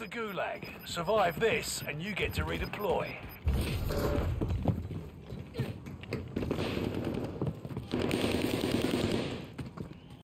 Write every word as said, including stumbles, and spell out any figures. the Gulag. Survive this, and you get to redeploy.